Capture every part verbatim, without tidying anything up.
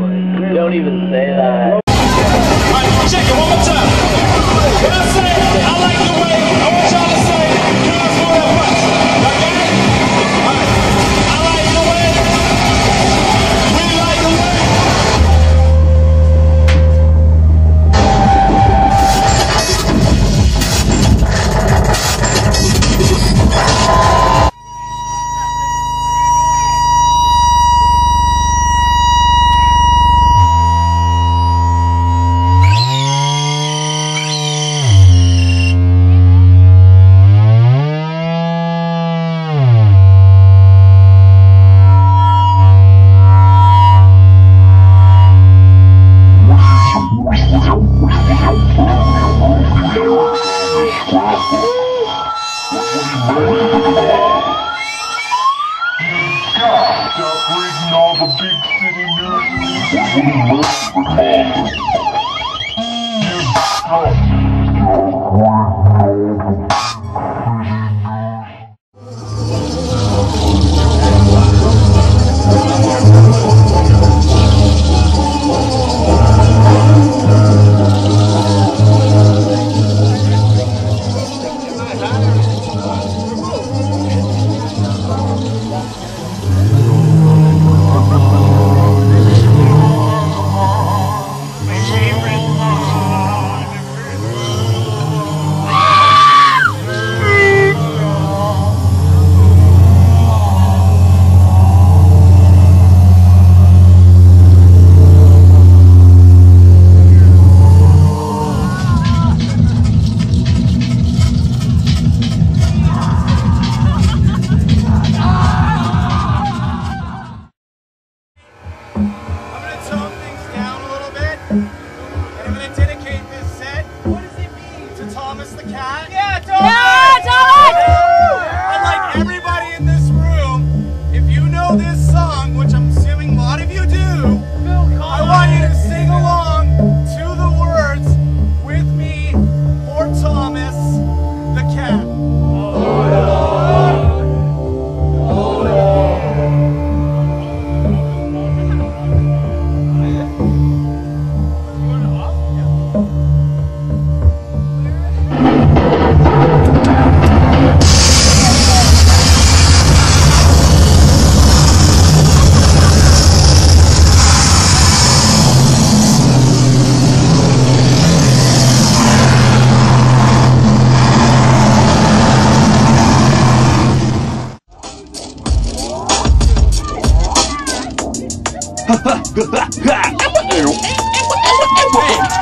like, don't even say that. Alright, check it one more time. What I say, I like the way, I want y'all to say, you don't know that much, okay? Alright, I like the way, we like the way.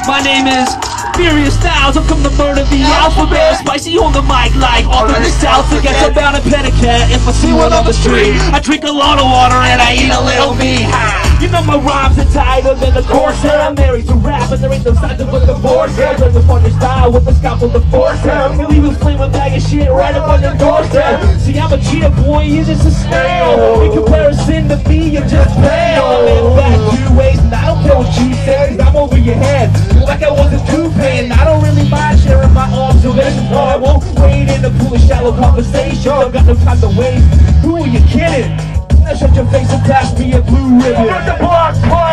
My name is Furious Styles. I've come to murder the alphabet. Spicy on the mic like author in the South. I guess I'm bound to pedicure if I see one on the street. I drink a lot of water and I eat a little meat. You know my rhymes are tighter than the corset. I'm married to rap and there ain't no signs of a divorce. There's a funny style with a scalpel to force him. He'll leave his plain with a bag of shit right up on your doorstep. See, I'm a cheetah boy, you're just a snail. In comparison to me, you're just male. I'm in fact two ways and I don't care what you say. I'm over your head like I wasn't toupee, and I don't really mind sharing my observations. No, I won't wade in the pool of shallow conversation. I've got no time to waste. Who are you kidding? Now shut your face and pass me a blue ribbon. Got the box,